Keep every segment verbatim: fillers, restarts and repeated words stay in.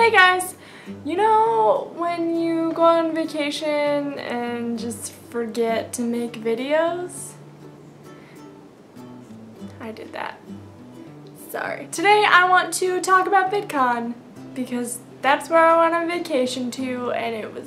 Hey guys! You know when you go on vacation and just forget to make videos? I did that. Sorry. Today I want to talk about VidCon because that's where I went on vacation to and it was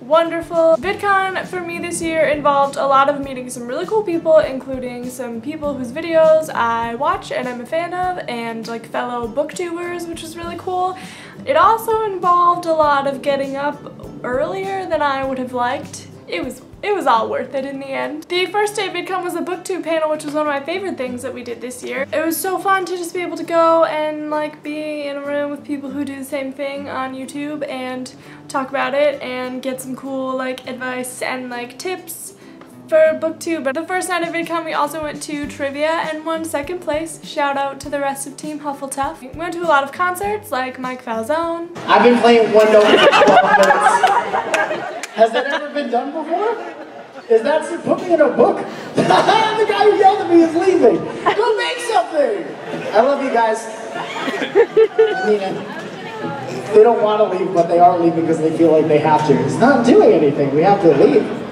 wonderful. VidCon for me this year involved a lot of meeting some really cool people, including some people whose videos I watch and I'm a fan of, and like fellow booktubers, which was really cool. It also involved a lot of getting up earlier than I would have liked. It was it was all worth it in the end. The first day of VidCon was a BookTube panel, which was one of my favorite things that we did this year. It was so fun to just be able to go and like be in a room with people who do the same thing on YouTube and talk about it and get some cool like advice and like tips for BookTube. But the first night of VidCon we also went to trivia and won second place. Shout out to the rest of Team Hufflepuff. We went to a lot of concerts like Mike Falzone. I've been playing one note for twelve minutes. Has that ever been done before? Is that, put me in a book? The guy who yelled at me is leaving. Go make something! I love you guys. I mean it. They don't want to leave, but they are leaving because they feel like they have to. It's not doing anything. We have to leave.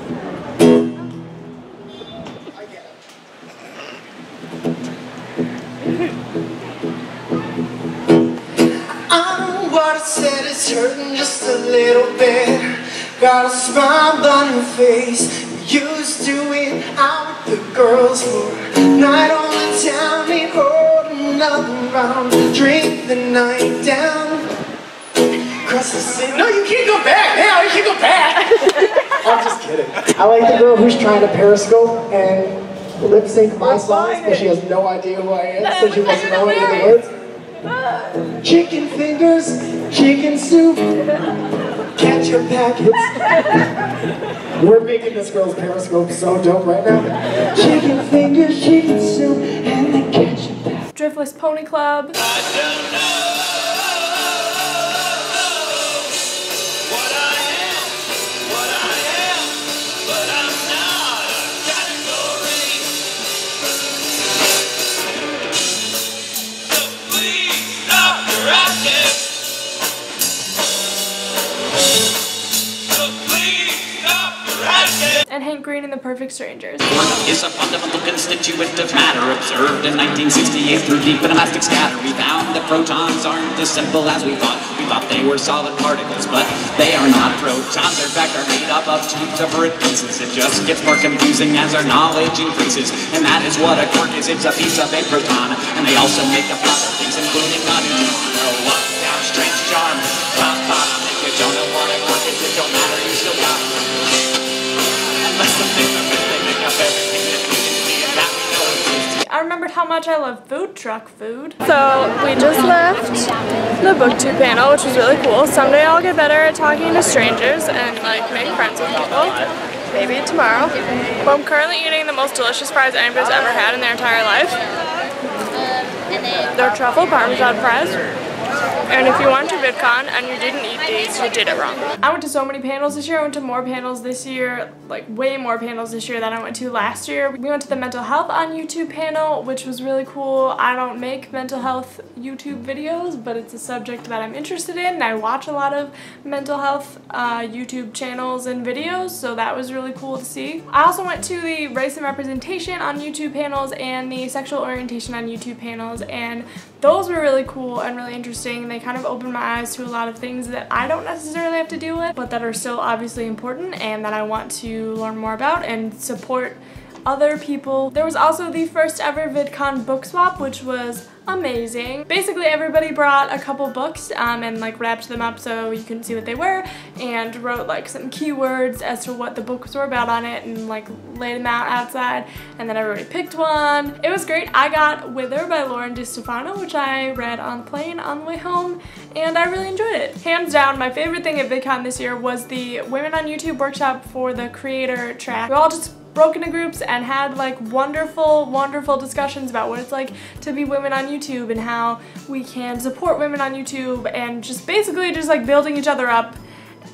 Hurting just a little bit. Got a smile on your face. We used to it out with the girls for a night on the town. Ain't holding nothing round. Drink the night down. Cross the city. No, you can't go back now. You can't go back. I'm just kidding. I like the girl who's trying to periscope and lip sync my songs, but she has no idea who I am, so she doesn't know any of the words. Chicken fingers, chicken soup, catch your packets. We're making this girl's periscope so dope right now. Chicken fingers, chicken soup, and then catch your packets. Driftless Pony Club. And Hank Green and the Perfect Strangers. Punk is a fundamental constituent of matter, observed in nineteen sixty-eight through deep and elastic scatter. We found that protons aren't as simple as we thought. We thought they were solid particles, but they are not. Protons, in fact, are made up of two separate pieces. It just gets more confusing as our knowledge increases. And that is what a quark is. It's a piece of a proton. And they also make up other things, including a neutron. Oh, up, down, stretch, charm, pop, pop. If you don't know what a quark is, it don't matter, you still got it. I remembered how much I love food truck food. So we just left the BookTube panel, which was really cool. Someday I'll get better at talking to strangers and like make friends with people. Maybe tomorrow. But well, I'm currently eating the most delicious fries anybody's ever had in their entire life. They're truffle parmesan fries. And if you went to VidCon and you didn't eat these, you did it wrong. I went to so many panels this year. I went to more panels this year, like way more panels this year than I went to last year. We went to the mental health on YouTube panel, which was really cool. I don't make mental health YouTube videos, but it's a subject that I'm interested in. I watch a lot of mental health uh, YouTube channels and videos, so that was really cool to see. I also went to the race and representation on YouTube panels and the sexual orientation on YouTube panels, and those were really cool and really interesting. They kind of opened my eyes to a lot of things that I don't necessarily have to deal with, but that are still obviously important and that I want to learn more about and support other people. There was also the first ever VidCon book swap, which was amazing. Basically everybody brought a couple books um, and like wrapped them up so you couldn't see what they were, and wrote like some keywords as to what the books were about on it and like laid them out outside, and then everybody picked one. It was great. I got Wither by Lauren DiStefano, which I read on the plane on the way home, and I really enjoyed it. Hands down, my favorite thing at VidCon this year was the Women on YouTube workshop for the creator track. We all just broke into groups and had like wonderful, wonderful discussions about what it's like to be women on YouTube and how we can support women on YouTube and just basically just like building each other up,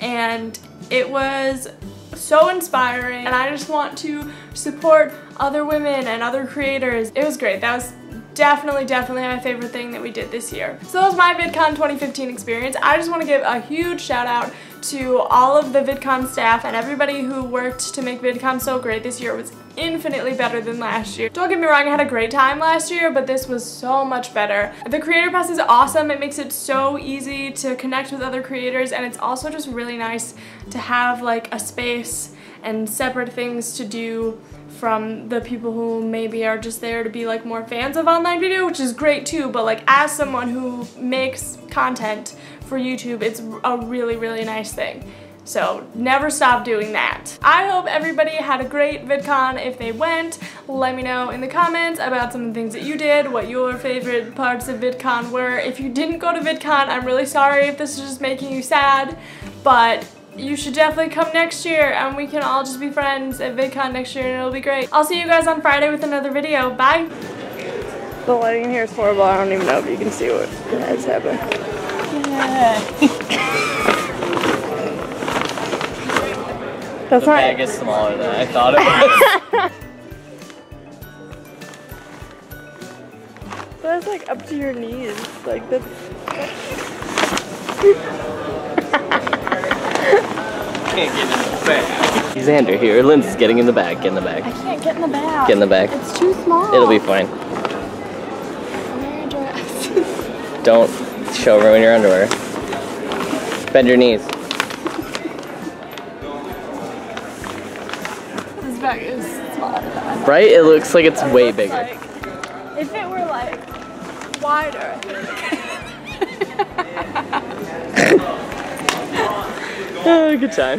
and it was so inspiring, and I just want to support other women and other creators. It was great. That was definitely, definitely my favorite thing that we did this year. So that was my VidCon twenty fifteen experience. I just want to give a huge shout out to all of the VidCon staff and everybody who worked to make VidCon so great this year. It was infinitely better than last year. Don't get me wrong, I had a great time last year, but this was so much better. The Creator Pass is awesome. It makes it so easy to connect with other creators, and it's also just really nice to have like a space and separate things to do from the people who maybe are just there to be like more fans of online video, which is great too, but like as someone who makes content for YouTube, it's a really, really nice thing. So never stop doing that. I hope everybody had a great VidCon if they went. Let me know in the comments about some of the things that you did, what your favorite parts of VidCon were. If you didn't go to VidCon, I'm really sorry if this is just making you sad, but you should definitely come next year and we can all just be friends at VidCon next year and it'll be great. I'll see you guys on Friday with another video. Bye! The lighting in here is horrible. I don't even know if you can see what has happened. Yeah. That's the not... bag is smaller than I thought it was. That's like up to your knees. Like that's... Can't get in the bag. Xander here. Lindsay's getting in the bag. Get in the bag. I can't get in the bag. Get in the bag. It's too small. It'll be fine. Wear your glasses. Don't show ruin your underwear. Bend your knees. This bag is smaller. Right? It looks like it's way bigger. Like, if it were like wider, I think. Oh, good time.